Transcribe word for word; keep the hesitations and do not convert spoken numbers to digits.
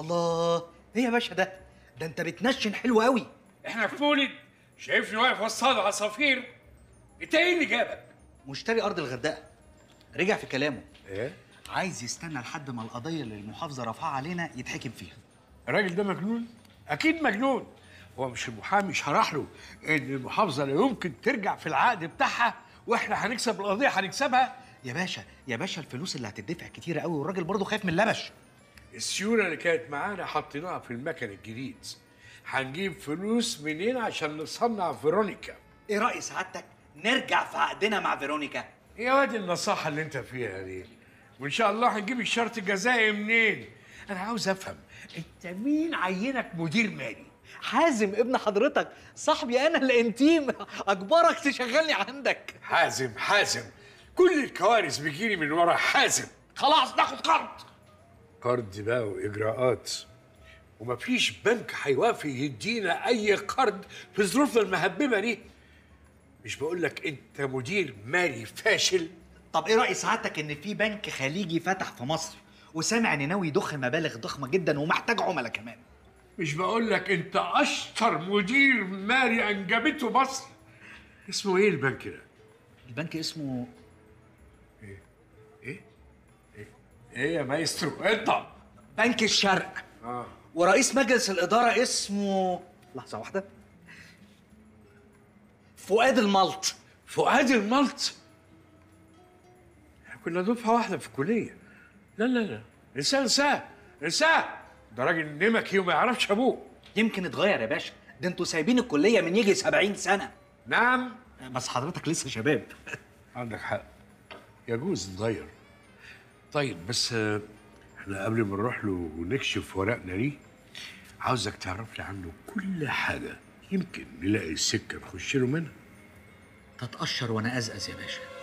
الله، ايه يا باشا ده؟ ده انت بتنشن حلو قوي. احنا في مولد، شايفني واقف وسط عصافير. انت ايه اللي جابك؟ مشتري ارض الغردقه. رجع في كلامه. ايه؟ عايز يستنى لحد ما القضيه اللي المحافظه رافعه علينا يتحكم فيها. الراجل ده مجنون؟ اكيد مجنون. هو مش المحامي شرح له ان المحافظه لا يمكن ترجع في العقد بتاعها واحنا هنكسب القضيه هنكسبها؟ يا باشا يا باشا الفلوس اللي هتدفع كتيره قوي والراجل برضه خايف من اللبش. السيوله اللي كانت معانا حطيناها في المكن الجديد. هنجيب فلوس منين عشان نصنع فيرونيكا؟ ايه راي سعادتك نرجع في عقدنا مع فيرونيكا؟ يا واد النصاحه اللي انت فيها دي. وان شاء الله هنجيب الشرط الجزائي منين؟ انا عاوز افهم انت مين عينك مدير مالي؟ حازم ابن حضرتك، صاحبي انا الانتيم، اجبرك تشغلني عندك. حازم حازم كل الكوارث بيجيلي من ورا حازم. خلاص ناخد قرض. قرض بقى واجراءات، ومفيش بنك هيوافق يدينا اي قرض في ظروفنا المهببه دي. مش بقول لك انت مدير مالي فاشل؟ طب ايه راي سعادتك ان في بنك خليجي فتح في مصر وسامع ان ناوي يضخ مبالغ ضخمه جدا ومحتاج عملاء كمان؟ مش بقول لك انت اشطر مدير مالي انجبته مصر؟ اسمه ايه البنك ده؟ البنك اسمه ايه؟ ايه؟ ايه؟ ايه يا مايسترو؟ اطلع. بنك الشرق. اه. ورئيس مجلس الاداره اسمه، لحظه واحده، فؤاد الملط. فؤاد الملط؟ كنا دفعه واحده في الكليه. لا لا لا انساه انساه انساه، ده راجل نمكي وما يعرفش ابوه. يمكن اتغير يا باشا، ده انتوا سايبين الكليه من يجي سبعين سنه. نعم بس حضرتك لسه شباب. عندك حق، يجوز نغير. طيب بس احنا قبل ما نروح له ونكشف ورقنا دي عاوزك تعرف لي عنه كل حاجه، يمكن نلاقي السكه نخش له منها. تتقشر وانا ازقز يا باشا.